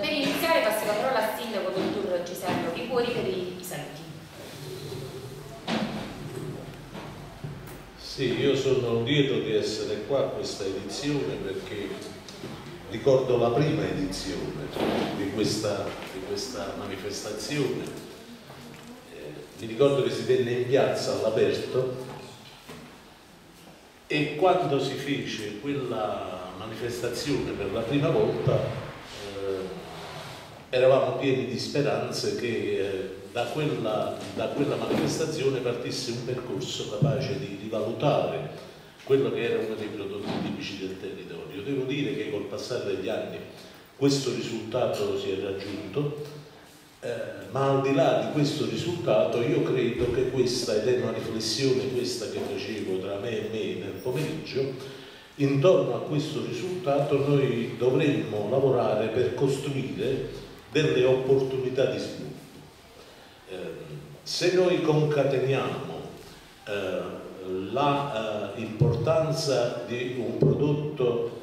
Per iniziare passo la parola al sindaco dottor Giuseppe Vicori per i saluti. Sì, io sono lieto di essere qua a questa edizione perché ricordo la prima edizione di questa manifestazione. Mi ricordo che si tenne in piazza all'aperto e quando si fece quella manifestazione per la prima volta eravamo pieni di speranze che da quella manifestazione partisse un percorso capace di rivalutare quello che era uno dei prodotti tipici del territorio. Devo dire che col passare degli anni questo risultato si è raggiunto, ma al di là di questo risultato io credo che questa, ed è una riflessione questa che facevo tra me e me nel pomeriggio, intorno a questo risultato noi dovremmo lavorare per costruire delle opportunità di sviluppo. Se noi concateniamo l'importanza di un prodotto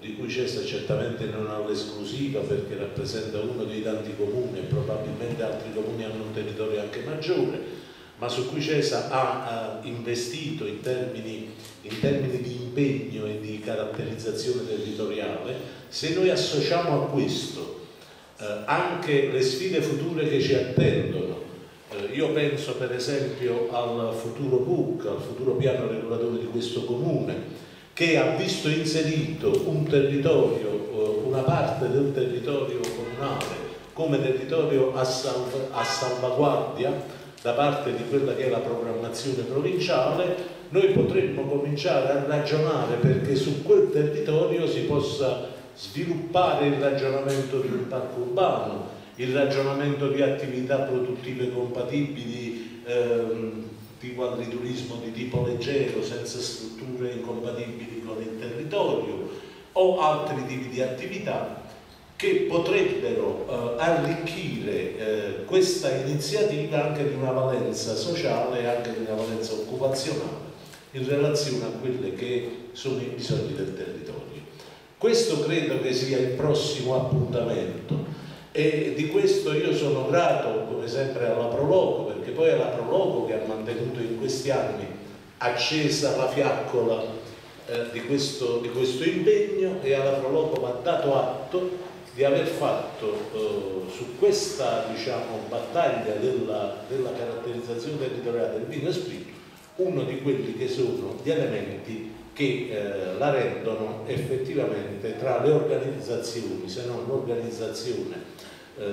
di cui Cesa certamente non ha l'esclusiva perché rappresenta uno dei tanti comuni e probabilmente altri comuni hanno un territorio anche maggiore, ma su cui Cesa ha investito in termini di impegno e di caratterizzazione territoriale, se noi associamo a questo anche le sfide future che ci attendono. Io penso per esempio al futuro PUC, al futuro piano regolatore di questo comune, che ha visto inserito un territorio, una parte del territorio comunale come territorio a salvaguardia da parte di quella che è la programmazione provinciale. Noi potremmo cominciare a ragionare perché su quel territorio si possa sviluppare il ragionamento di un parco urbano, il ragionamento di attività produttive compatibili, di agriturismo di tipo leggero, senza strutture incompatibili con il territorio, o altri tipi di attività che potrebbero arricchire questa iniziativa anche di una valenza sociale e anche di una valenza occupazionale in relazione a quelli che sono i bisogni del territorio. Questo credo che sia il prossimo appuntamento. E di questo io sono grato come sempre alla Proloco, perché poi è la Proloco che ha mantenuto in questi anni accesa la fiaccola di questo impegno, e alla Proloco va dato atto di aver fatto su questa, diciamo, battaglia della caratterizzazione territoriale del vino e spirito uno di quelli che sono gli elementi che la rendono effettivamente tra le organizzazioni, se non l'organizzazione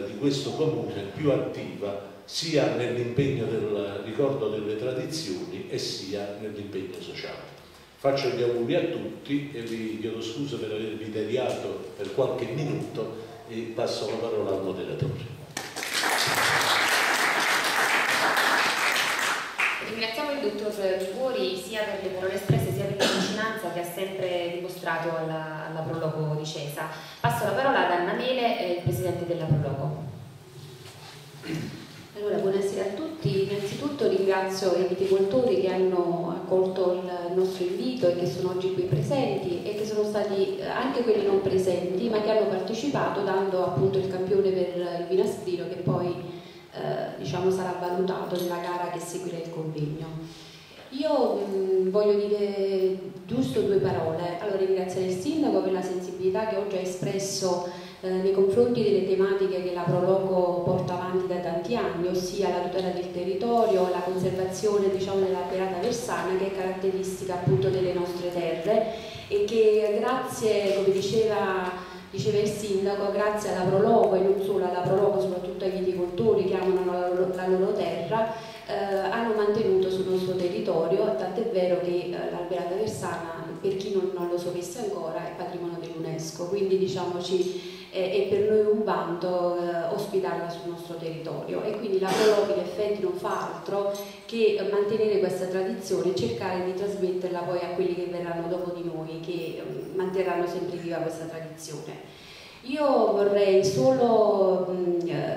di questo comune più attiva, sia nell'impegno del ricordo delle tradizioni e sia nell'impegno sociale. Faccio gli auguri a tutti e vi chiedo scusa per avervi deviato per qualche minuto e passo la parola al moderatore. Ringraziamo il dottor Vicori sia per le parole espresse sia per la vicinanza che ha sempre dimostrato alla Proloco di Cesa. Passo la parola ad Anna Mele, presidente della Proloco. Allora, buonasera a tutti. Innanzitutto ringrazio i viticoltori che hanno accolto il nostro invito e che sono oggi qui presenti, e che sono stati anche quelli non presenti ma che hanno partecipato dando appunto il campione per il vinaspiro, che poi diciamo sarà valutato nella gara che seguirà il convegno. Io voglio dire giusto due parole. Allora, ringraziare il sindaco per la sensibilità che oggi ha espresso nei confronti delle tematiche che la Proloco porta avanti da tanti anni, ossia la tutela del territorio, la conservazione, diciamo, della perata versana, che è caratteristica appunto delle nostre terre, e che grazie, come diceva il sindaco, grazie alla Proloco e non solo alla Proloco, soprattutto ai viticoltori che amano la loro terra, hanno mantenuto sul nostro territorio, tant'è vero che l'alberata versana, per chi non lo sapesse ancora, è patrimonio dell'UNESCO, quindi diciamoci è per noi un vanto ospitarla sul nostro territorio, e quindi la Proloco in effetti non fa altro che mantenere questa tradizione e cercare di trasmetterla poi a quelli che verranno dopo di noi, che manterranno sempre viva questa tradizione. Io vorrei solo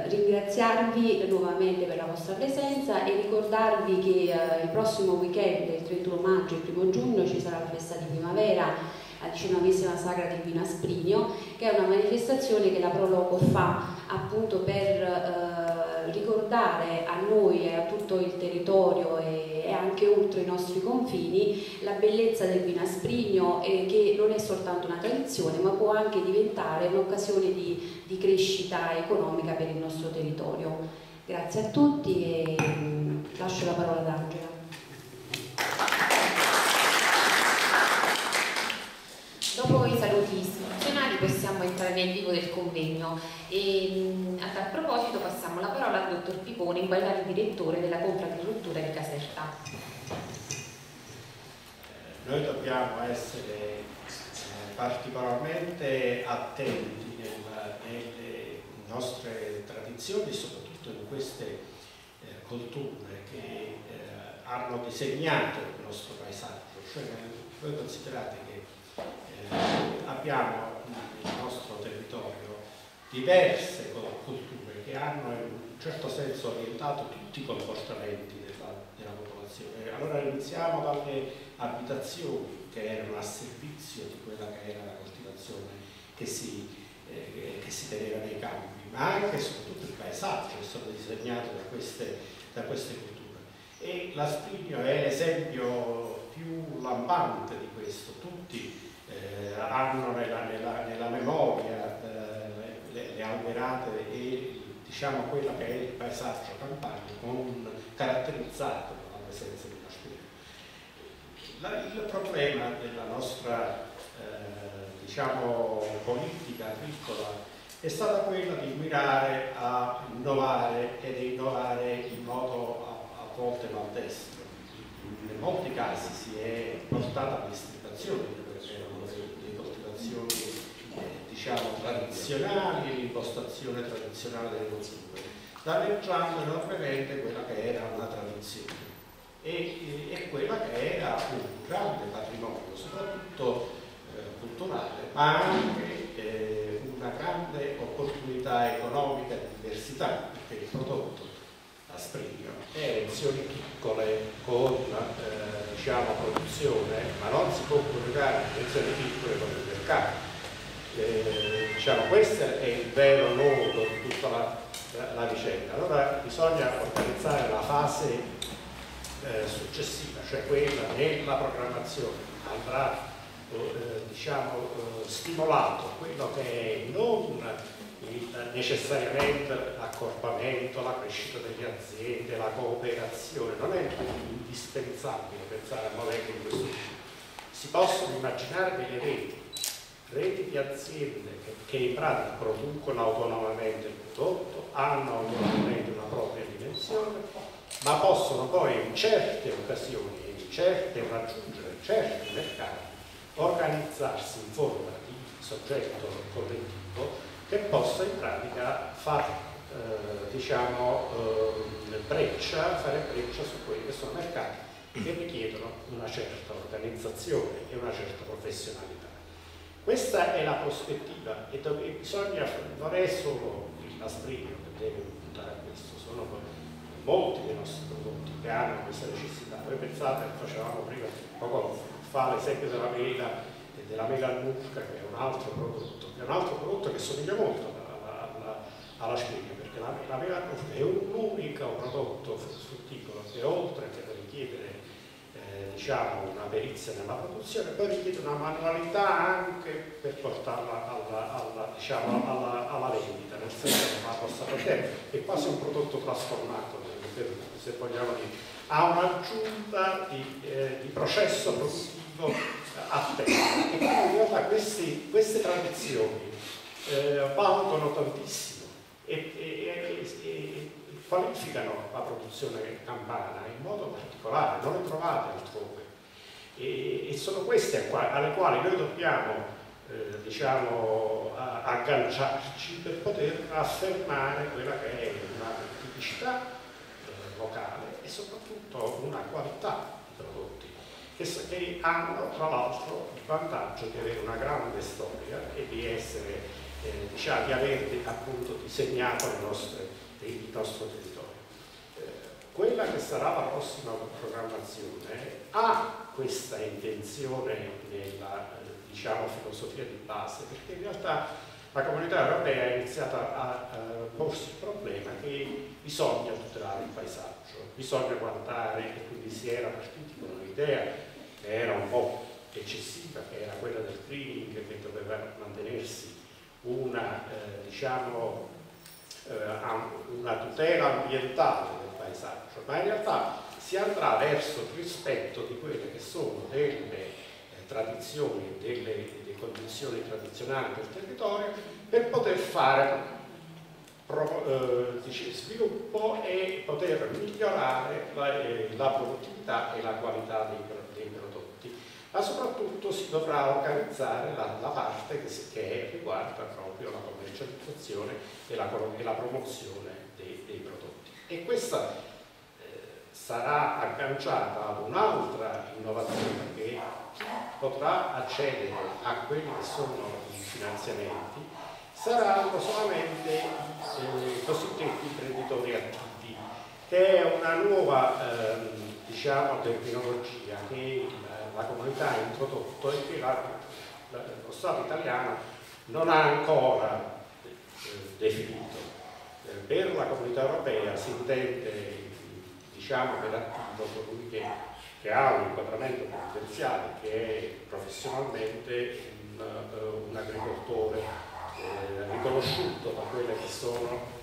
ringraziarvi nuovamente per la vostra presenza e ricordarvi che il prossimo weekend, il 31 maggio e il 1 giugno, ci sarà la festa di primavera la XIX Sagra di Pino Asprinio, che è una manifestazione che la Proloco fa appunto per ricordare a noi e a tutto il territorio e anche oltre i nostri confini la bellezza del Pino Asprinio, che non è soltanto una tradizione ma può anche diventare un'occasione di crescita economica per il nostro territorio. Grazie a tutti e lascio la parola ad Angela. Dopo i saluti istituzionali possiamo entrare nel vivo del convegno e a tal proposito passiamo la parola al dottor Pipone, inguagliato direttore della Confagricoltura di Caserta. Noi dobbiamo essere particolarmente attenti nelle nostre tradizioni, soprattutto in queste culture che hanno disegnato il nostro paesaggio. Cioè, voi considerate che abbiamo nel nostro territorio diverse culture che hanno in un certo senso orientato tutti i comportamenti della popolazione. Allora iniziamo dalle abitazioni che erano a servizio di quella che era la coltivazione che si teneva nei campi, ma anche e soprattutto il paesaggio è stato disegnato da queste culture. E l'Asprinio è l'esempio più lampante di questo. Tutti hanno nella memoria le alberate e diciamo quella che è il paesaggio campano caratterizzato dalla presenza di dell'Asprinio. Il problema della nostra diciamo, politica agricola è stata quella di mirare a innovare ed innovare in modo a volte maldestro. In molti casi si è portata all'istillazione di quelle che erano le coltivazioni diciamo, tradizionali e l'impostazione tradizionale delle colture, danneggiando enormemente quella che era una tradizione e quella che era un grande patrimonio, soprattutto culturale, ma anche una grande opportunità economica e di diversità, perché il prodotto Asprinio è azioni piccole con diciamo, produzione, ma non si può collegare azioni piccole con il mercato. Diciamo, questo è il vero nodo di tutta la vicenda. Allora bisogna organizzare la fase successiva, cioè quella della programmazione. Andrà diciamo, stimolato quello che è non necessariamente l'accorpamento, la crescita delle aziende, la cooperazione, non è indispensabile pensare a modelli di questo tipo. Si possono immaginare delle reti di aziende che in pratica producono autonomamente il prodotto, hanno autonomamente una propria dimensione, ma possono poi in certe occasioni, raggiungere certi mercati, organizzarsi in forma di soggetto collettivo che possa in pratica fare breccia su quelli che sono mercati che richiedono una certa organizzazione e una certa professionalità. Questa è la prospettiva e bisogna, non è solo l'Asprinio che deve puntare a questo, sono molti dei nostri prodotti che hanno questa necessità. Voi pensate, facevamo prima poco fa l'esempio della mela annusca, che è un altro prodotto, che somiglia molto alla Asprinio, perché la mela annusca è un unico prodotto frutticolo che oltre che richiedere diciamo, una perizia nella produzione, poi richiede una manualità anche per portarla alla vendita, nel senso che la possa prendere, è quasi un prodotto trasformato, se vogliamo dire. Ha un'aggiunta di processo produttivo a tempo. E in realtà queste tradizioni valutano tantissimo e qualificano la produzione campana in modo particolare, non le trovate altrove. E sono queste alle quali noi dobbiamo diciamo, agganciarci per poter affermare quella che è una tipicità locale e soprattutto una qualità di prodotti che hanno tra l'altro il vantaggio di avere una grande storia e di essere diciamo, di aver appunto disegnato il nostro territorio. Quella che sarà la prossima programmazione ha questa intenzione nella diciamo, filosofia di base, perché in realtà la comunità europea ha iniziato a porsi il problema che bisogna tutelare il paesaggio, bisogna guardare, e quindi si era partiti con un'idea che era un po' eccessiva, che era quella del greening, che doveva mantenersi una tutela ambientale del paesaggio, ma in realtà si andrà verso il rispetto di quelle che sono delle tradizioni, delle condizioni tradizionali del territorio, per poter fare sviluppo e poter migliorare la produttività e la qualità dei prodotti, ma soprattutto si dovrà organizzare la parte che riguarda proprio la commercializzazione e la promozione dei prodotti, e questa sarà agganciata ad un'altra innovazione che potrà accedere a quelli che sono i finanziamenti, saranno solamente i cosiddetti imprenditori attivi, che è una nuova terminologia che la comunità ha introdotto e che lo Stato italiano non ha ancora definito. Per la comunità europea si intende, diciamo, per attivo colui che ha un inquadramento potenziale, che è professionalmente un agricoltore riconosciuto da quelle che sono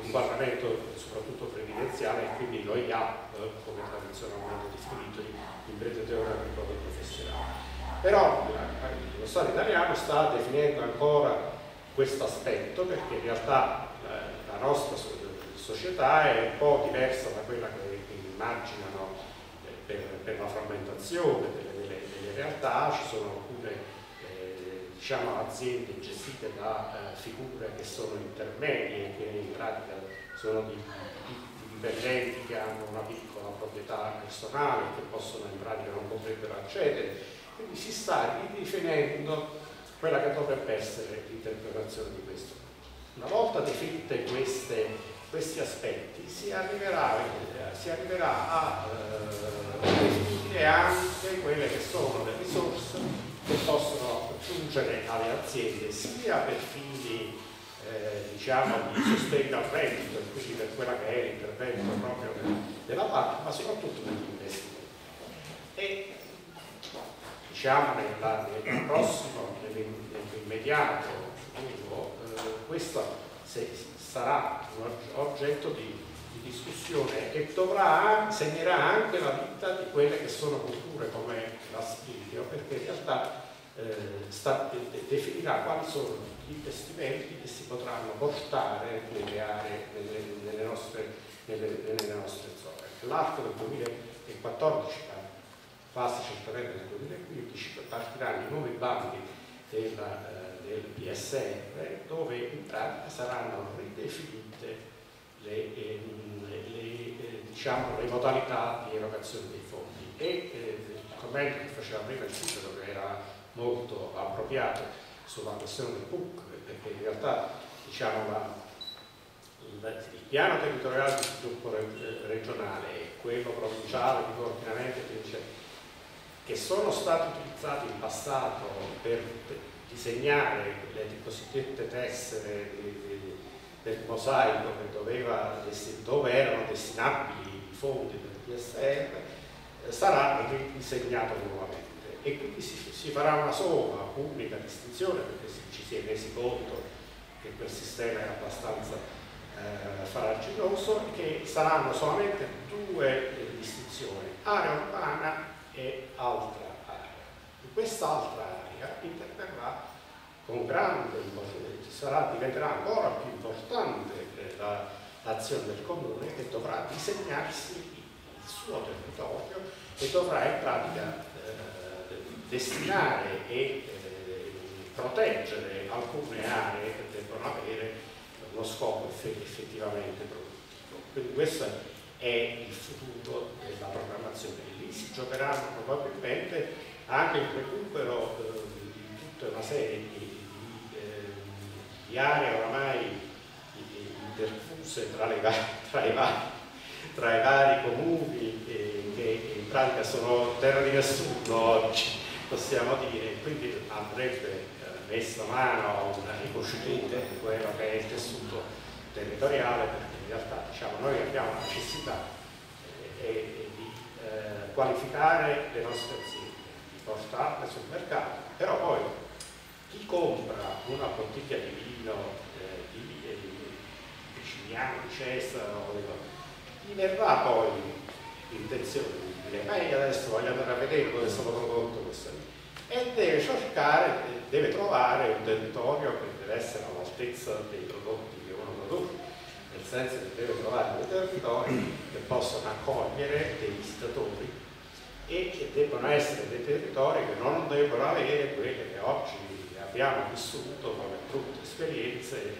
l'inquadramento soprattutto previdenziale, e quindi lo IAP come tradizionalmente definito imprenditore agricoltore professionale. Però lo Stato italiano sta definendo ancora questo aspetto, perché in realtà la nostra società è un po' diversa da quella che immaginano per la frammentazione delle realtà. Ci sono alcune aziende gestite da figure che sono intermedie, che in pratica sono dipendenti che hanno una piccola proprietà personale, che possono in pratica non potrebbero accedere, quindi si sta ridefinendo quella che dovrebbe essere l'interpretazione di questo. Una volta definite questi aspetti, si arriverà a definire anche quelle che sono le risorse che possono giungere alle aziende, sia per fini di sostegno al reddito, quindi per quella che è l'intervento proprio della PAC, ma soprattutto per gli investimenti. E nel prossimo, nell'immediato futuro, questo sarà un oggetto di discussione e segnerà anche la vita di quelle che sono culture come l'asfilio, perché in realtà definirà quali sono gli investimenti che si potranno portare nelle aree, nelle nostre zone. L'arco del 2014, quasi certamente nel 2015, partiranno i nuovi bandi del PSR, dove in pratica saranno ridefinite le modalità di erogazione dei fondi, e il commento che faceva prima il sindaco, che era molto appropriato, sulla questione del PUC, perché in realtà il piano territoriale di sviluppo regionale e quello provinciale di coordinamento che sono stati utilizzati in passato per disegnare le cosiddette tessere del mosaico dove erano destinabili i fondi del PSR, sarà ridisegnato nuovamente, e quindi si farà una sola unica distinzione, perché ci si è resi conto che quel sistema è abbastanza farraginoso, che saranno solamente due distinzioni: area urbana e altra area. In quest'altra area interverrà con grande importanza, diventerà ancora più importante l'azione del comune, che dovrà disegnarsi il suo territorio e dovrà in pratica destinare e proteggere alcune aree che devono avere uno scopo effettivamente produttivo. Quindi questo è il futuro della programmazione. Si giocheranno probabilmente anche il recupero di tutta una serie di aree oramai interfuse tra i vari comuni che in pratica sono terra di nessuno oggi, possiamo dire, quindi andrebbe messa a mano una ricostituita di quello che è il tessuto territoriale, perché in realtà diciamo, noi abbiamo la necessità di qualificare le nostre aziende, di portarle sul mercato, però poi chi compra una bottiglia di vino di Cignano, di Cesare o di Lombardia, gli verrà poi l'intenzione di dire ma io adesso voglio andare a vedere dove sono prodotto questo vino, e deve cercare, deve trovare un territorio che deve essere all'altezza dei prodotti che uno produce, nel senso che deve trovare dei territori che possono accogliere dei visitatori e che devono essere dei territori che non devono avere quelle che oggi abbiamo vissuto come brutte esperienze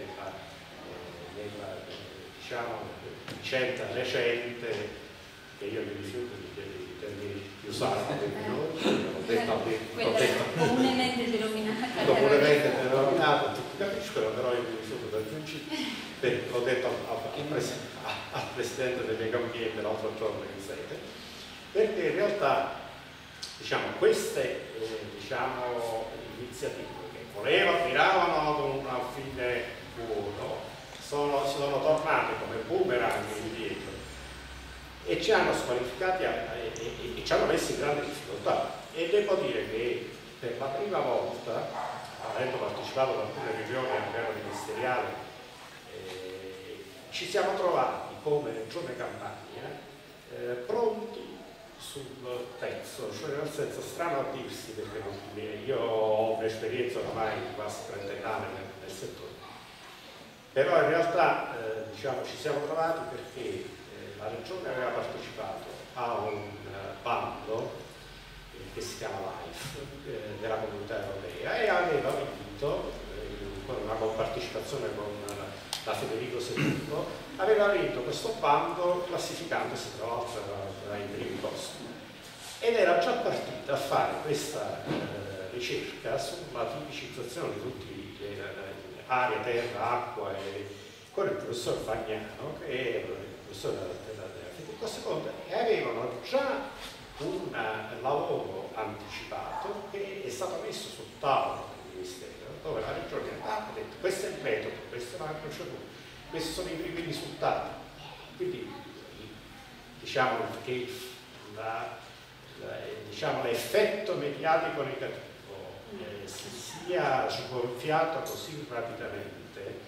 nella diciamo vicenda recente, che io mi rifiuto di termini di usare, comunemente denominato, tutti capiscono, però io mi rifiuto di aggiungere, l'ho detto al Presidente del Megambiente l'altro giorno in sede, perché in realtà diciamo, queste iniziative tiravano ad un fine buono, sono tornate come boomerang indietro e ci hanno squalificati e ci hanno messo in grande difficoltà, e devo dire che per la prima volta, avendo partecipato ad alcune riunioni a livello ministeriale, ci siamo trovati come Regione Campania pronti sul pezzo, cioè nel senso strano a dirsi, perché io ho un'esperienza ormai quasi trentennale nel settore, però in realtà diciamo, ci siamo trovati perché la Regione aveva partecipato a un bando che si chiama LIFE della Comunità Europea, e aveva vinto con una compartecipazione con da Federico II, aveva vinto questo bando classificandosi tra l'altro tra i primi posti, ed era già partita a fare questa ricerca sulla tipicizzazione di tutte le aree, terra, acqua, con il professor Fagnano, che era il professore della Federico II, e avevano già un lavoro anticipato che è stato messo sul tavolo del Ministero, dove la Regione ha detto questo è il metodo, questa è la procedura, questi sono i primi risultati. Quindi diciamo che l'effetto mediatico negativo si sia sgonfiato così rapidamente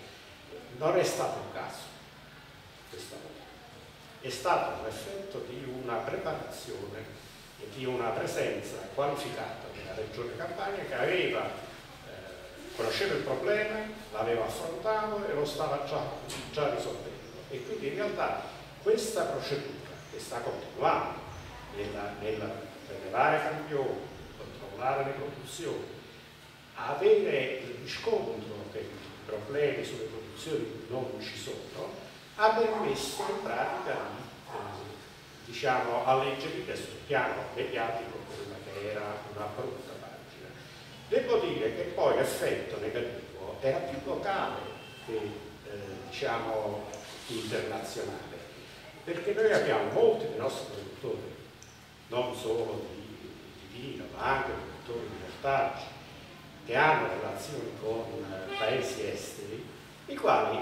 non è stato un caso questa volta, è stato l'effetto di una preparazione e di una presenza qualificata della Regione Campania, che aveva conosceva il problema, l'aveva affrontato e lo stava già risolvendo, e quindi in realtà questa procedura che sta continuando nel prelevare campioni, controllare le produzioni, avere il riscontro che i problemi sulle produzioni non ci sono, ha permesso in pratica di alleggerire sul piano mediatico quella che era una brutta. Devo dire che poi l'effetto negativo era più locale che internazionale, perché noi abbiamo molti dei nostri produttori, non solo di vino, ma anche produttori di ortaggi, che hanno relazioni con paesi esteri, i quali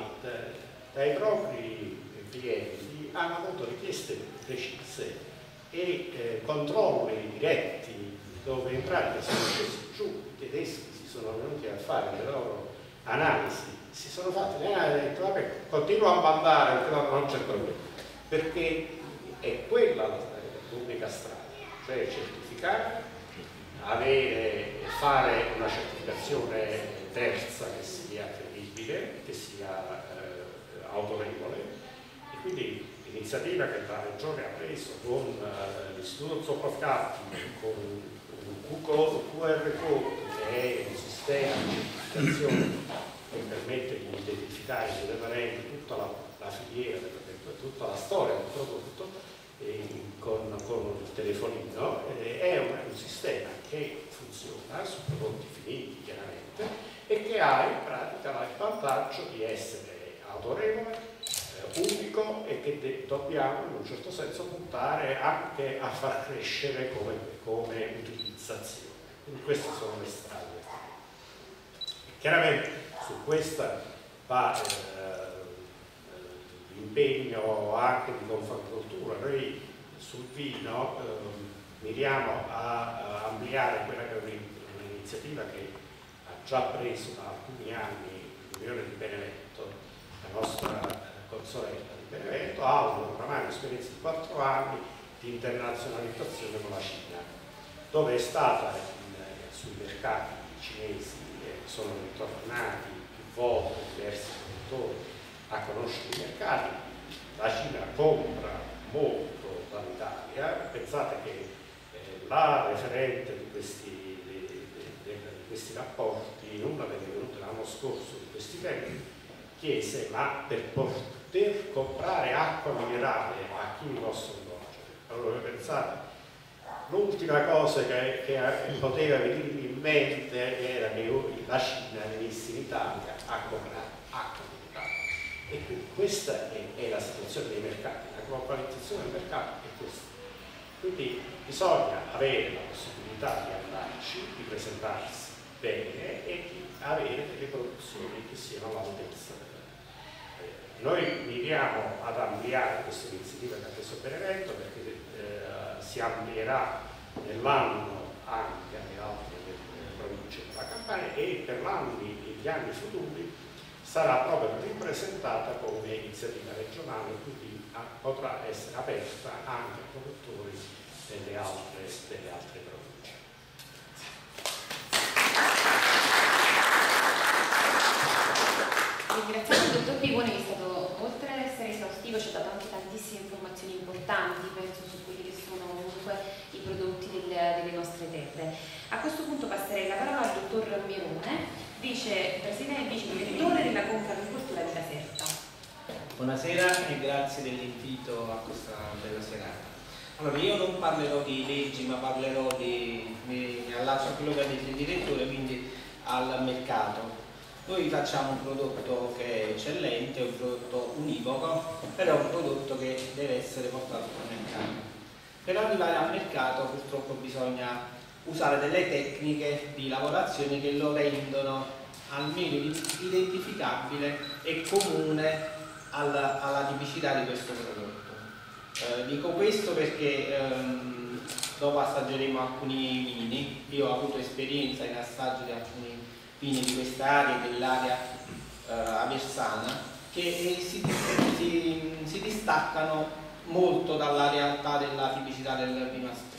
dai propri clienti hanno avuto richieste precise e controlli diretti, dove in pratica sono scesi giù, i tedeschi si sono venuti a fare le loro analisi, si sono fatti le analisi e hanno detto vabbè, continuo a mandare, però non c'è problema, perché è quella l'unica strada, cioè certificare, fare una certificazione terza che sia credibile, che sia autorevole, e quindi l'iniziativa che la Regione ha preso con l'Istituto Zoccofcatti, con QR code, che è un sistema di certificazione che permette di identificare veramente tutta la filiera, tutta la storia del prodotto con il telefonino, è un sistema che funziona su prodotti finiti chiaramente, e che ha in pratica il vantaggio di essere autorevole, pubblico e che dobbiamo in un certo senso puntare anche a far crescere come utilizzazione. Quindi queste sono le strade. Chiaramente su questa va l'impegno anche di Confagricoltura. Noi sul vino miriamo a ampliare quella che è un'iniziativa che ha già preso da alcuni anni l'Unione di Benevento, la nostra consorella di Benevento, ha ormai un'esperienza di 4 anni di internazionalizzazione con la Cina, dove è stata sui mercati cinesi, sono ritornati più volte diversi produttori a conoscere i mercati. La Cina compra molto dall'Italia, pensate che la referente di questi rapporti in una delle venute l'anno scorso di questi tempi chiese: ma per poter comprare acqua minerale a chi mi possono conoscere? Allora pensate, l'ultima cosa che poteva venirmi in mente era che la Cina venisse in Italia a comprare acqua minerale. E quindi questa è la situazione dei mercati, la globalizzazione del mercato è questa. Quindi bisogna avere la possibilità di andarci, di presentarsi bene e di avere delle produzioni che siano all'altezza. Noi miriamo ad ampliare questa iniziativa che ha preso Benevento, perché si amplierà nell'anno anche alle altre province della Campania, e per gli anni futuri sarà proprio ripresentata come iniziativa regionale, quindi potrà essere aperta anche ai produttori delle altre province. Ringraziamo il dottor Pivone, che è stato, oltre ad essere esaustivo, ci ha dato anche tantissime informazioni importanti, penso, su quelli che sono comunque i prodotti delle nostre terre. A questo punto passerei la parola al dottor Mierone, vicepresidente e vice direttore della Confagricoltura di Caserta. Buonasera e grazie dell'invito a questa bella serata. Allora, io non parlerò di leggi, ma parlerò mi allaccio a quello che ha detto il direttore, quindi al mercato. Noi facciamo un prodotto che è eccellente, un prodotto univoco, però è un prodotto che deve essere portato al mercato. Per arrivare al mercato purtroppo bisogna usare delle tecniche di lavorazione che lo rendono almeno identificabile e comune alla tipicità di questo prodotto. Dico questo perché dopo assaggeremo alcuni vini. Io ho avuto esperienza in assaggio di alcuni vini di quest'area e dell'area aversana, che si distaccano molto dalla realtà della tipicità del vino astrino.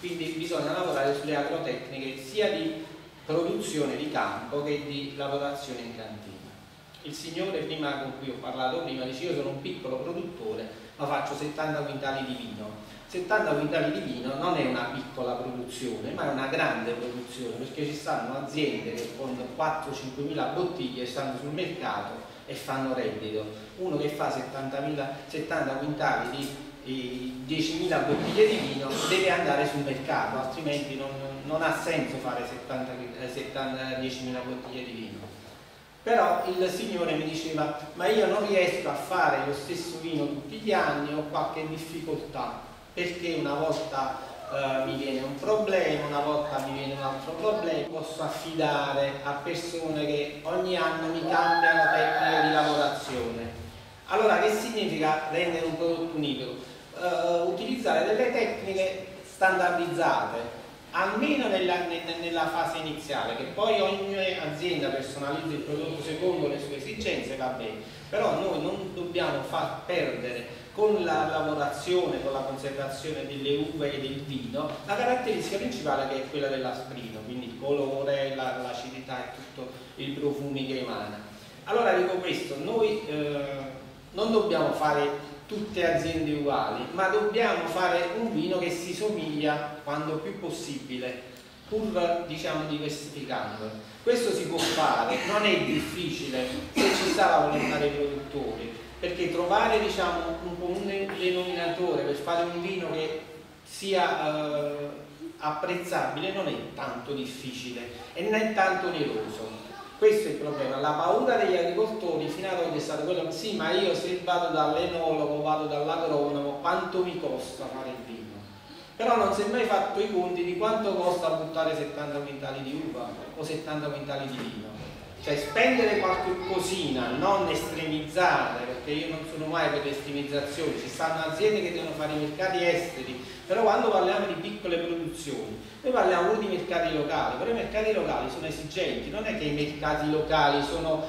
Quindi bisogna lavorare sulle agrotecniche sia di produzione di campo che di lavorazione in cantina. Il signore con cui ho parlato prima dice: io sono un piccolo produttore ma faccio 70 quintali di vino. 70 quintali di vino non è una piccola produzione, ma è una grande produzione, perché ci stanno aziende che con 4-5.000 bottiglie stanno sul mercato e fanno reddito. Uno che fa 70 quintali di 10.000 bottiglie di vino deve andare sul mercato, altrimenti non ha senso fare 10.000 bottiglie di vino. Però il signore mi diceva: ma io non riesco a fare lo stesso vino tutti gli anni, ho qualche difficoltà, perché una volta mi viene un problema, una volta mi viene un altro problema. Posso affidare a persone che ogni anno mi cambiano tecniche di lavorazione. Allora, che significa rendere un prodotto univoco? Utilizzare delle tecniche standardizzate almeno nella fase iniziale, che poi ogni azienda personalizza il prodotto secondo le sue esigenze, va bene, però noi non dobbiamo far perdere con la lavorazione, con la conservazione delle uve e del vino la caratteristica principale, che è quella dell'asprino, quindi il colore, l'acidità e tutto i profumi che emana. Allora dico questo: noi non dobbiamo fare tutte aziende uguali, ma dobbiamo fare un vino che si somiglia quanto più possibile, pur diversificando. Questo si può fare, non è difficile se ci sta la volontà dei produttori, perché trovare un comune denominatore per fare un vino che sia apprezzabile non è tanto difficile e non è tanto oneroso. Questo è il problema, la paura degli agricoltori fino ad oggi è stata quella, sì, ma io se vado dall'enologo, vado dall'agronomo, quanto mi costa fare il vino? Però non si è mai fatto i conti di quanto costa buttare 70 quintali di uva o 70 quintali di vino. Cioè spendere qualche cosina, non estremizzare, perché io non sono mai per le estremizzazioni, ci stanno aziende che devono fare i mercati esteri, però quando parliamo di piccole produzioni, noi parliamo di mercati locali, però i mercati locali sono esigenti, non è che i mercati locali sono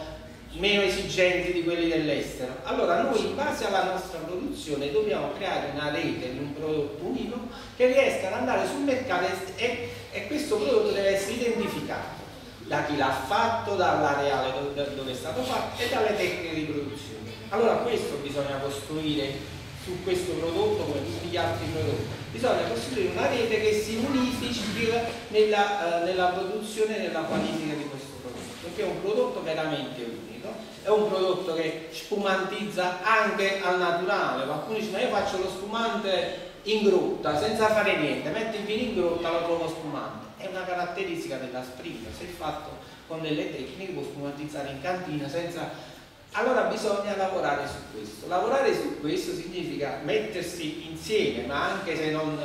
meno esigenti di quelli dell'estero. Allora noi in base alla nostra produzione dobbiamo creare una rete di un prodotto unico che riesca ad andare sul mercato e questo prodotto deve essere identificato da chi l'ha fatto, dall'areale dove è stato fatto e dalle tecniche di produzione. Allora questo bisogna costruire su questo prodotto come tutti gli altri prodotti. Bisogna costruire una rete che si unifichi nella produzione e nella qualifica di questo prodotto, perché è un prodotto veramente unico, è un prodotto che spumantizza anche al naturale. Qualcuno dice ma io faccio lo spumante in grotta senza fare niente, metti il vino in grotta lo trovo spumante. È una caratteristica della spriga, se fatto con delle tecniche può spumatizzare in cantina senza... Allora bisogna lavorare su questo. Lavorare su questo significa mettersi insieme, ma anche se non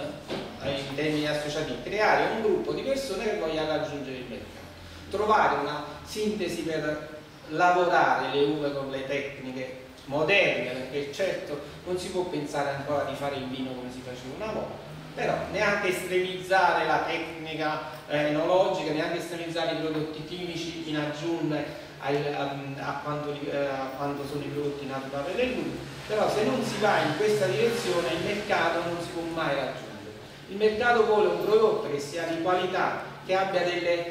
in termini associativi, creare un gruppo di persone che voglia raggiungere il mercato, trovare una sintesi per lavorare le uve con le tecniche moderne, perché certo non si può pensare ancora di fare il vino come si faceva una volta, però neanche estremizzare la tecnica enologica, neanche estremizzare i prodotti chimici in aggiunta a quanto sono i prodotti naturali del lume. Però se non si va in questa direzione il mercato non si può mai raggiungere. Il mercato vuole un prodotto che sia di qualità, che abbia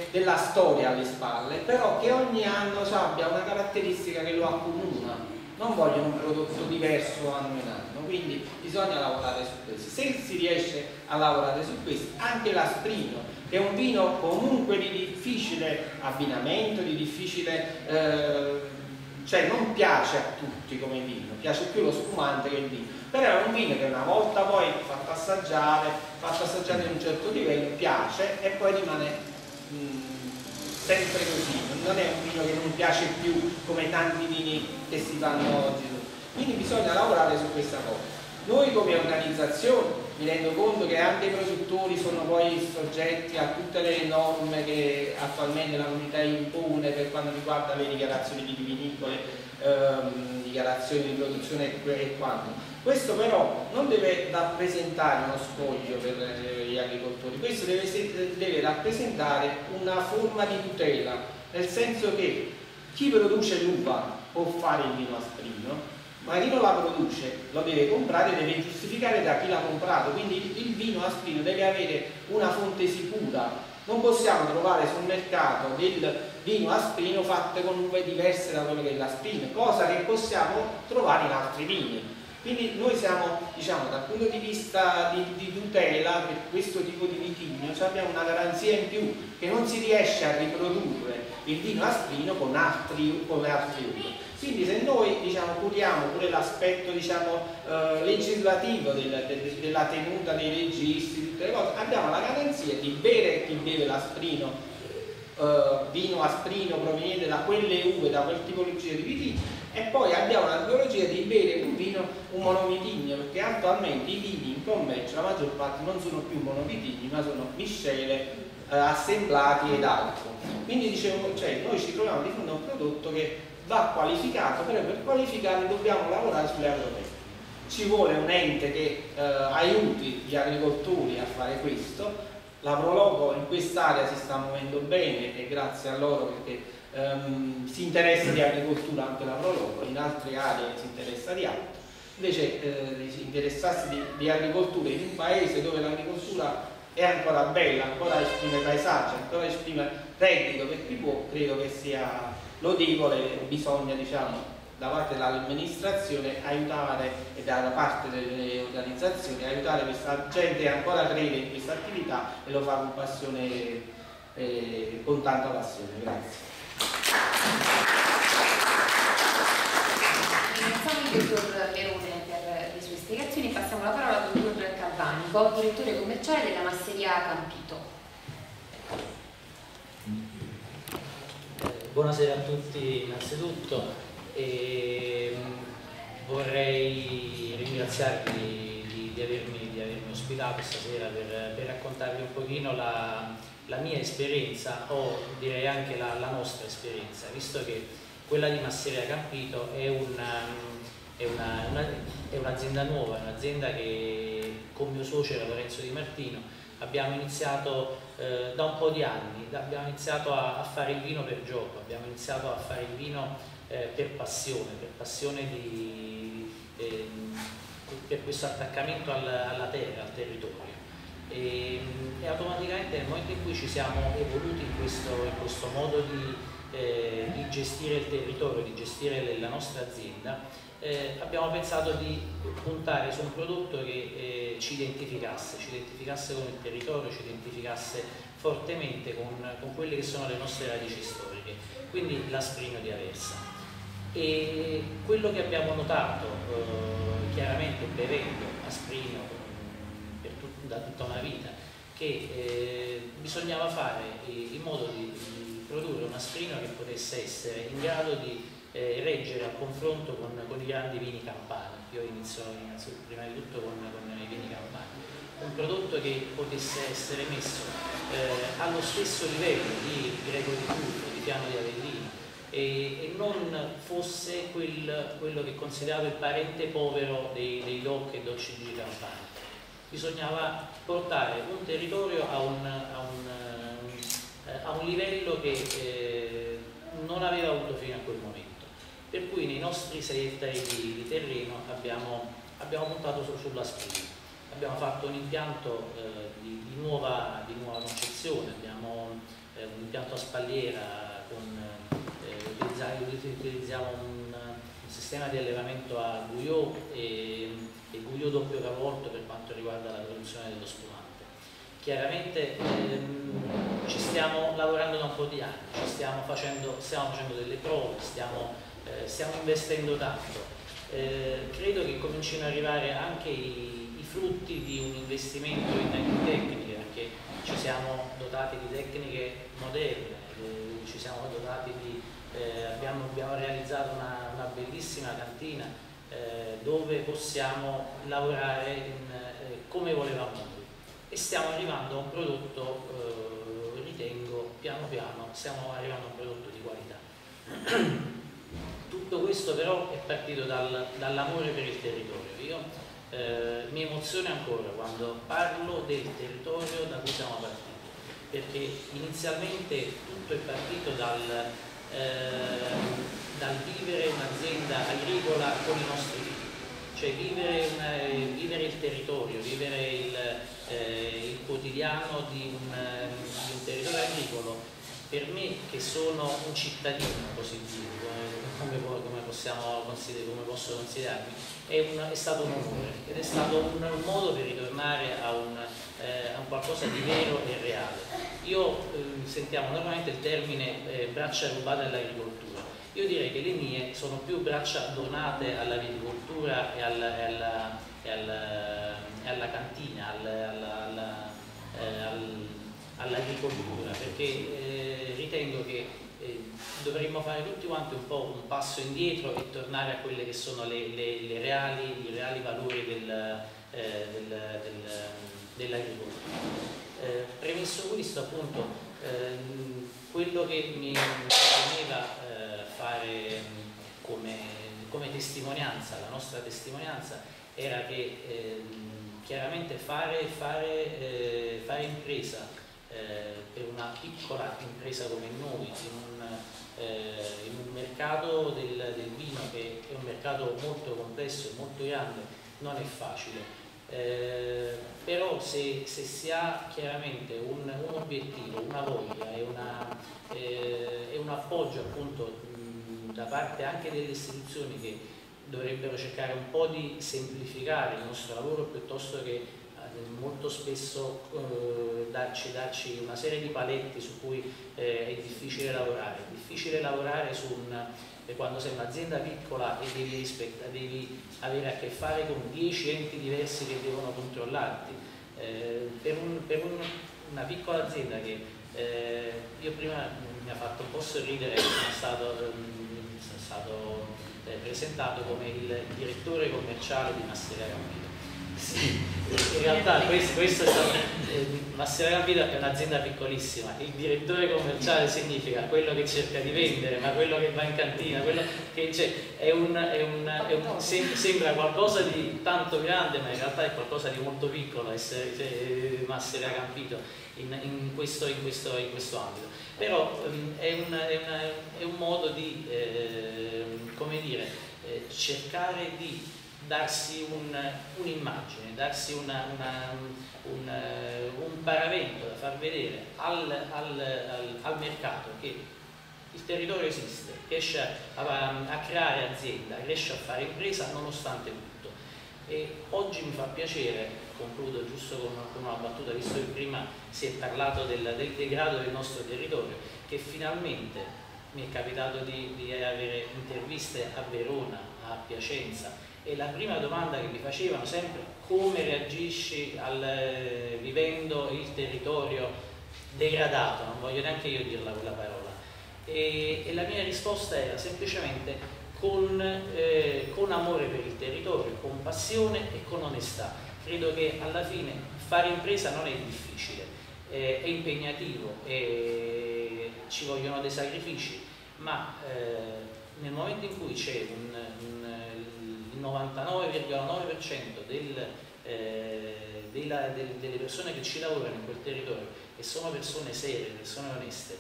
della storia alle spalle, però che ogni anno abbia una caratteristica che lo accomuna. Non vogliono un prodotto diverso anno in anno, quindi bisogna lavorare su questo. Se si riesce a lavorare su questo, anche l'asprino, che è un vino comunque di difficile abbinamento, di difficile... cioè non piace a tutti come vino, piace più lo spumante che il vino, però è un vino che una volta poi fatto assaggiare a un certo livello, piace e poi rimane... sempre così, non è un vino che non piace più come tanti vini che si fanno oggi, quindi bisogna lavorare su questa cosa. Noi come organizzazione mi rendo conto che anche i produttori sono poi soggetti a tutte le norme che attualmente la comunità impone per quanto riguarda le dichiarazioni di vinicole, dichiarazioni di produzione e quanto. Questo però non deve rappresentare uno scoglio per gli agricoltori, questo deve rappresentare una forma di tutela, nel senso che chi produce l'uva può fare il vino asprino, ma chi non la produce lo deve comprare e deve giustificare da chi l'ha comprato, quindi il vino asprino deve avere una fonte sicura. Non possiamo trovare sul mercato del vino asprino fatte con uve diverse da quelle dell'asprino, cosa che possiamo trovare in altri vini. Quindi noi siamo, diciamo, dal punto di vista di tutela per questo tipo di vitigno, cioè abbiamo una garanzia in più che non si riesce a riprodurre il vino asprino con altri uvi. Quindi se noi, diciamo, curiamo pure l'aspetto, diciamo, legislativo della tenuta dei registri, tutte le cose, abbiamo la garanzia di bere chi beve l'asprino, vino asprino proveniente da quelle uve, da quel tipologia di vitigno, e poi abbiamo la tipologia di bere un vino, un monovitigno, perché attualmente i vini in commercio la maggior parte non sono più monovitigni ma sono miscele, assemblati ed altro. Quindi dicevo, cioè, noi ci troviamo di fronte a un prodotto che va qualificato, però per qualificarlo dobbiamo lavorare sulle agrotecniche. Ci vuole un ente che aiuti gli agricoltori a fare questo. La Proloco in quest'area si sta muovendo bene e grazie a loro, perché si interessa di agricoltura anche la Proloco, in altre aree si interessa di altro. Invece si interessasse di agricoltura in un paese dove l'agricoltura è ancora bella, ancora esprime paesaggio, ancora esprime reddito per chi può, credo che sia lodevole. Bisogna, diciamo, da parte dell'amministrazione aiutare e da parte delle organizzazioni aiutare questa gente che ancora crede in questa attività e lo fa con passione, con tanta passione. Grazie. Ringraziamo il dottor Leone per le sue spiegazioni e passiamo la parola al dottor Calvanico, direttore commerciale della masseria Campito. Buonasera a tutti innanzitutto e vorrei ringraziarvi di avermi ospitato stasera per raccontarvi un pochino la mia esperienza, o direi anche la nostra esperienza, visto che quella di Masseria Campito è un'azienda nuova, è un'azienda che con mio suocero Lorenzo Di Martino abbiamo iniziato da un po' di anni, abbiamo iniziato a fare il vino per gioco, abbiamo iniziato a fare il vino per questo attaccamento alla terra, al territorio. E automaticamente nel momento in cui ci siamo evoluti in questo modo di gestire il territorio, di gestire la nostra azienda, abbiamo pensato di puntare su un prodotto che ci identificasse con il territorio, ci identificasse fortemente con quelle che sono le nostre radici storiche, quindi l'Asprigno di Aversa. E quello che abbiamo notato chiaramente bevendo Asprigno da tutta una vita, che bisognava fare in modo di produrre un asprino che potesse essere in grado di reggere al confronto con i grandi vini campani. Io inizio prima di tutto con i vini campani, un prodotto che potesse essere messo allo stesso livello di Greco di Cutro, di Piano di Avellino, e non fosse quello che consideravo il parente povero dei DOC e dolci di campani. Bisognava portare un territorio a un livello che non aveva avuto fino a quel momento. Per cui nei nostri 6 ettari di terreno abbiamo puntato sulla spina. Abbiamo fatto un impianto di nuova concezione, abbiamo un impianto a spalliera, utilizziamo un sistema di allevamento a Guyot e Guyot doppio capovolto per quanto riguarda la produzione dello spumante. Chiaramente ci stiamo lavorando da un po' di anni, stiamo facendo delle prove, stiamo investendo tanto. Credo che comincino ad arrivare anche i frutti di un investimento in tecniche, perché ci siamo dotati di tecniche moderne, ci siamo dotati di abbiamo realizzato una bellissima cantina dove possiamo lavorare come volevamo noi, e stiamo arrivando a un prodotto, ritengo piano piano stiamo arrivando a un prodotto di qualità. Tutto questo però è partito dall'amore per il territorio. Io mi emoziono ancora quando parlo del territorio da cui siamo partiti, perché inizialmente tutto è partito dal vivere un'azienda agricola con i nostri figli, cioè vivere il territorio, vivere il quotidiano di un territorio agricolo. Per me, che sono un cittadino positivo, come posso considerarmi, è stato un onore ed è stato un modo per ritornare a un qualcosa di vero e reale. Io sentiamo normalmente il termine braccia rubate all'agricoltura. Io direi che le mie sono più braccia donate alla viticoltura e alla cantina, all'agricoltura, perché ritengo che dovremmo fare tutti quanti un po' un passo indietro e tornare a quelle che sono i reali valori dell'agricoltura. Premesso questo, appunto, quello che mi voleva fare come testimonianza, la nostra testimonianza, era che chiaramente fare impresa per una piccola impresa come noi in un mercato del vino che è un mercato molto complesso e molto grande non è facile. Però se si ha chiaramente un obiettivo, una voglia e un appoggio, appunto, da parte anche delle istituzioni che dovrebbero cercare un po' di semplificare il nostro lavoro, piuttosto che molto spesso darci una serie di paletti su cui è difficile lavorare. È difficile lavorare quando sei un'azienda piccola e devi avere a che fare con 10 enti diversi che devono controllarti. Per una piccola azienda che io prima mi ha fatto un po' sorridere, sono stato presentato come il direttore commerciale di Masseria Gambito. Sì, in realtà questo è stato, Masseria Gambito è un'azienda piccolissima, il direttore commerciale significa quello che cerca di vendere, ma quello che va in cantina, quello che sembra qualcosa di tanto grande, ma in realtà è qualcosa di molto piccolo essere Masseria Gambito in questo ambito. Però è un modo di come dire, cercare di darsi un'immagine, darsi un paravento da far vedere al mercato che il territorio esiste, riesce a creare azienda, riesce a fare impresa nonostante tutto. E oggi mi fa piacere, concludo giusto con una battuta, visto che prima si è parlato del degrado del nostro territorio, che finalmente mi è capitato di avere interviste a Verona, a Piacenza, e la prima domanda che mi facevano sempre: come reagisci vivendo il territorio degradato? Non voglio neanche io dirla quella parola, e la mia risposta era semplicemente con amore per il territorio, con passione e con onestà. Credo che alla fine fare impresa non è difficile, è impegnativo, ci vogliono dei sacrifici, ma nel momento in cui c'è il 99,9% delle persone che ci lavorano in quel territorio, e sono persone serie, persone oneste,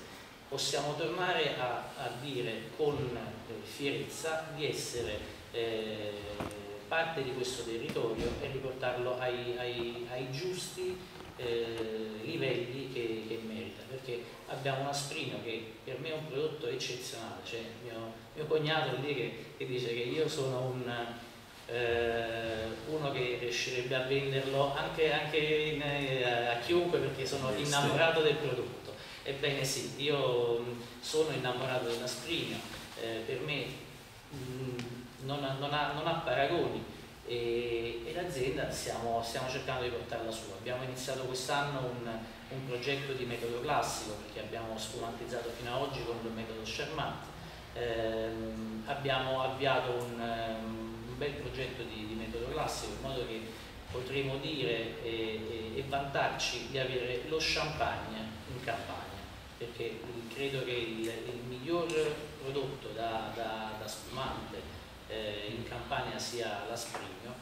possiamo tornare a dire con fierezza di essere parte di questo territorio e riportarlo ai giusti livelli che merita, perché abbiamo un Asprino che per me è un prodotto eccezionale. Cioè, mio cognato lì che dice che io sono uno che riuscirebbe a venderlo anche a chiunque, perché sono innamorato del prodotto. Ebbene sì, io sono innamorato dell'Asprino, per me non ha paragoni, e l'azienda stiamo cercando di portarla su. Abbiamo iniziato quest'anno un progetto di metodo classico, perché abbiamo spumantizzato fino ad oggi con il metodo Charmat, abbiamo avviato un bel progetto di metodo classico, in modo che potremo dire e vantarci di avere lo champagne in Campania, perché credo che il miglior prodotto da spumante in Campania sia l'Asprino,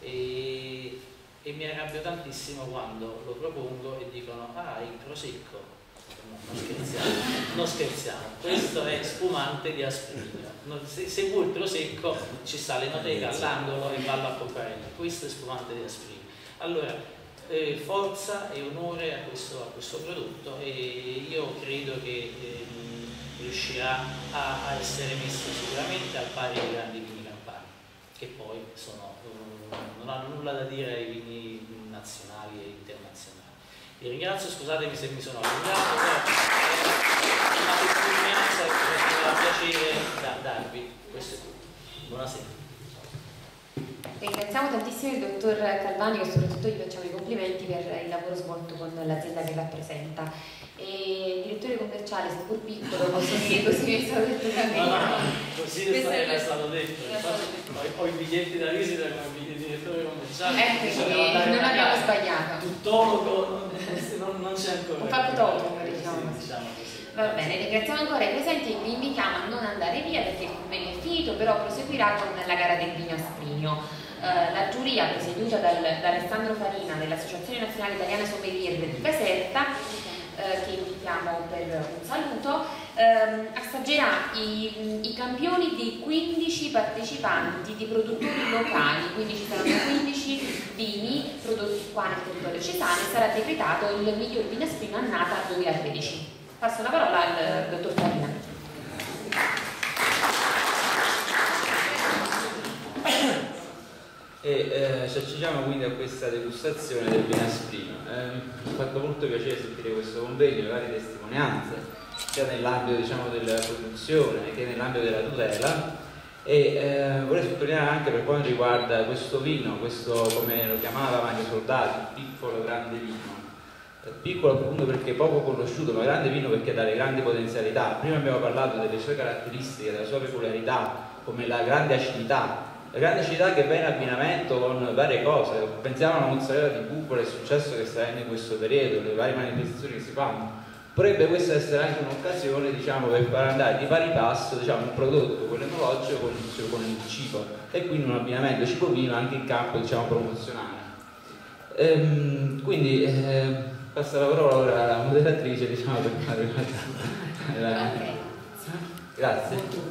e mi arrabbio tantissimo quando lo propongo e dicono: ah, il prosecco, no, non scherziamo, questo è spumante di Asprino, se vuoi il prosecco ci sta l'enoteca all'angolo e ballo a comprare, questo è spumante di Asprino. Allora, forza e onore a questo prodotto, e io credo che riuscirà a essere messo sicuramente al pari dei grandi vini campani, che poi non hanno nulla da dire ai vini nazionali e internazionali. Vi ringrazio, scusatemi se mi sono allungato, però è una testimonianza che mi fa piacere darvi. Questo è tutto, buonasera. Ringraziamo tantissimo il dottor Calvani, che soprattutto gli facciamo i complimenti per il lavoro svolto con l'azienda che rappresenta. E il direttore commerciale, seppur piccolo, posso dire così, mi sono detto da me. Così è stato detto. Ho i biglietti da visita come direttore commerciale. Non abbiamo sbagliato. Tuttologo, non c'è ancora. Un factologo, diciamo. Va bene, ringraziamo ancora i presenti e vi invitiamo a non andare via, perché il convegno è finito, però proseguirà con la gara del vino Asprino. La giuria presieduta da Alessandro Farina dell'Associazione Nazionale Italiana Sommelier di Caserta, che invitiamo per un saluto, assaggerà i campioni dei 15 partecipanti di produttori locali, quindi ci saranno 15 vini prodotti qua nel territorio cesano, e sarà decretato il miglior vino Asprino annata 2013. Passo la parola al dottor Farina. Ci accingiamo quindi a questa degustazione del vino Asprino. Mi ha fatto molto piacere sentire questo convegno, le varie testimonianze, sia nell'ambito, diciamo, della produzione che nell'ambito della tutela, e vorrei sottolineare anche per quanto riguarda questo vino, questo, come lo chiamava Magno Soldati, piccolo grande vino, piccolo appunto perché poco conosciuto ma grande vino perché dà le grandi potenzialità. Prima abbiamo parlato delle sue caratteristiche, della sua peculiarità come la grande acidità, la grande acidità che va in abbinamento con varie cose. Pensiamo alla mozzarella di bufala e il successo che sta avendo in questo periodo, le varie manifestazioni che si fanno. Potrebbe questa essere anche un'occasione, diciamo, per far andare di pari passo, diciamo, un prodotto con l'enologico con il cibo, e quindi un abbinamento cibo-vino anche in campo, diciamo, promozionale. Quindi passa la parola ora alla moderatrice, diciamo, per fare la... Grazie.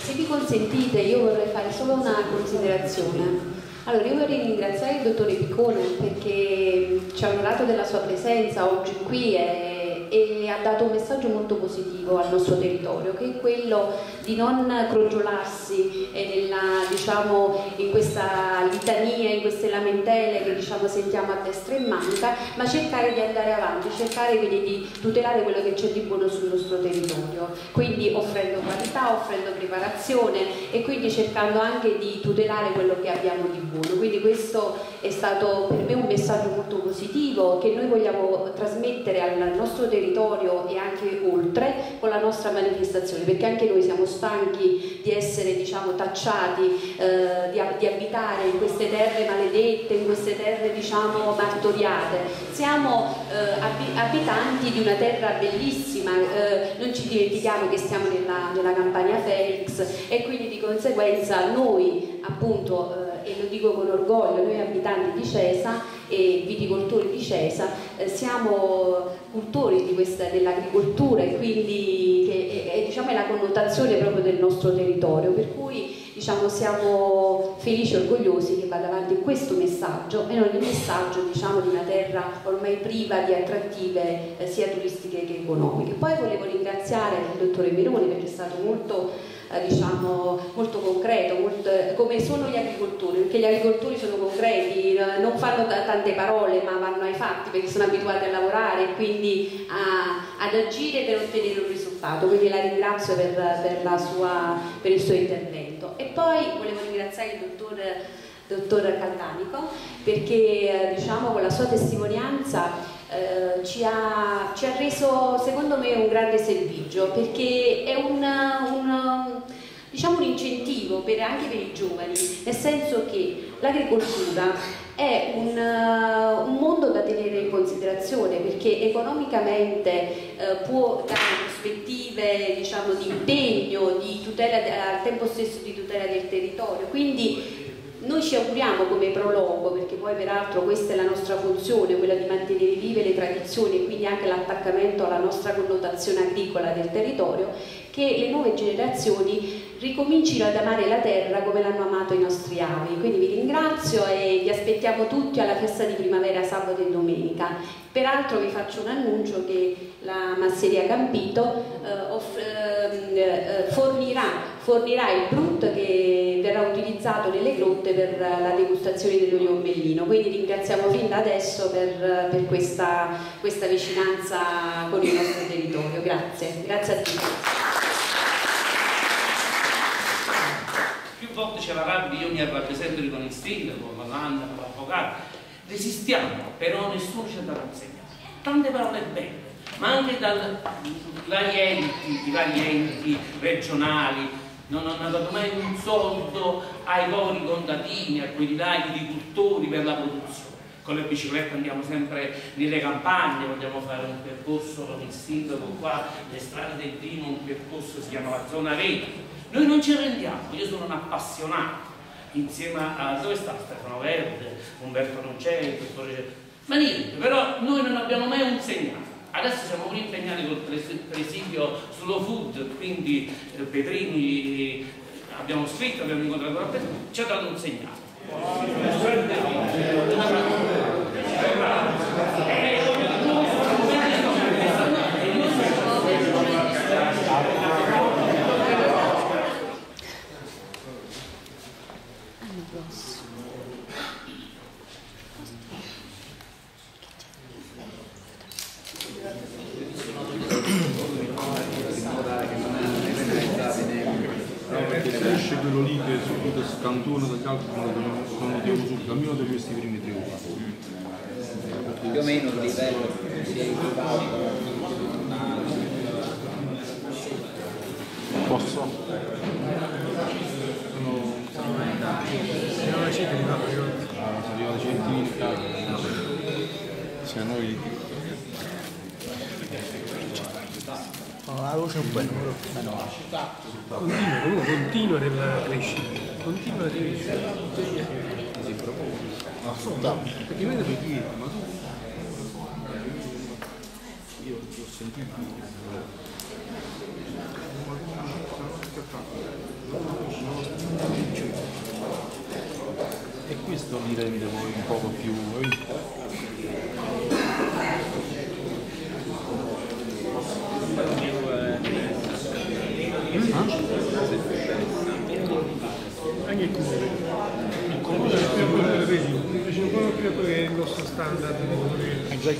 Se mi consentite, io vorrei fare solo una considerazione. Allora, io vorrei ringraziare il dottore Piccone perché ci ha onorato della sua presenza oggi qui e ha dato un messaggio molto positivo al nostro territorio, che è quello di non crogiolarsi diciamo, in questa litania, in queste lamentele che, diciamo, sentiamo a destra e manica, ma cercare di andare avanti, cercare quindi di tutelare quello che c'è di buono sul nostro territorio, quindi offrendo qualità, offrendo preparazione e quindi cercando anche di tutelare quello che abbiamo di buono. Quindi questo è stato per me un messaggio molto positivo che noi vogliamo trasmettere al nostro territorio e anche oltre con la nostra manifestazione, perché anche noi siamo stanchi di essere, diciamo, tacciati di abitare in queste terre maledette, in queste terre, diciamo, martoriate. Siamo abitanti di una terra bellissima, non ci dimentichiamo che stiamo nella Campania Felix e quindi di conseguenza noi, appunto, e lo dico con orgoglio, noi abitanti di Cesa e viticoltori di Cesa siamo cultori dell'agricoltura e quindi che è, diciamo, è la connotazione proprio del nostro territorio, per cui, diciamo, siamo felici e orgogliosi che vada avanti questo messaggio e non il messaggio, diciamo, di una terra ormai priva di attrattive sia turistiche che economiche. Poi volevo ringraziare il dottore Meroni perché è stato molto, diciamo, molto concreto, molto, come sono gli agricoltori, perché gli agricoltori sono concreti, non fanno tante parole ma vanno ai fatti perché sono abituati a lavorare e quindi ad agire per ottenere un risultato. Quindi la ringrazio per il suo intervento. E poi volevo ringraziare il dottor Caldanico perché, diciamo, con la sua testimonianza ci ha reso, secondo me, un grande servizio, perché è diciamo un incentivo anche per i giovani, nel senso che l'agricoltura è un mondo da tenere in considerazione perché economicamente può dare prospettive, diciamo, di impegno, di tutela, al tempo stesso di tutela del territorio. Quindi noi ci auguriamo come prologo, perché poi peraltro questa è la nostra funzione, quella di mantenere vive le tradizioni e quindi anche l'attaccamento alla nostra connotazione agricola del territorio, che le nuove generazioni ricomincino ad amare la terra come l'hanno amato i nostri avi. Quindi vi ringrazio e vi aspettiamo tutti alla festa di primavera sabato e domenica. Peraltro vi faccio un annuncio che la Masseria Campito fornirà il brut che verrà utilizzato nelle grotte per la degustazione dell'olio ombellino. Quindi ringraziamo fin da adesso per questa vicinanza con il nostro territorio. Grazie, grazie a tutti. Più volte ce la rabbia, io mi rappresento con il stile, con la landa, con l'avvocato. Resistiamo, però nessuno ci ha dato insegnare. Tante parole belle, ma anche dai enti regionali, non hanno dato mai un soldo ai poveri contadini, a quelli là, agli agricoltori per la produzione. Con le biciclette andiamo sempre nelle campagne, vogliamo fare un percorso con il sindaco qua, le strade del Pino, un percorso si chiama la zona verde. Noi non ci rendiamo, io sono un appassionato, insieme a dove sta Stefano Verde, Umberto Nocente, ma niente, però noi non abbiamo mai un segnale. Adesso siamo pure impegnati col presidio sullo food, quindi Petrini abbiamo scritto, abbiamo incontrato la persona, ci ha dato un segnale. Sono tutti i che non è Cantona dagli altri sono tenuto sul cammino di questi primi tre ore. Più o meno il livello che si è equiparato. Posso? Sono le 5 di capo, sono arrivati 100.000 capo. Se noi... La voce è un bel numero. Continua nella crescita. Continua nella crescita. Si propone. Assolutamente. Perché vedo che qui, ma tu... Io ti ho sentito. E questo mi rende poi un poco più anche il comune è il nostro standard di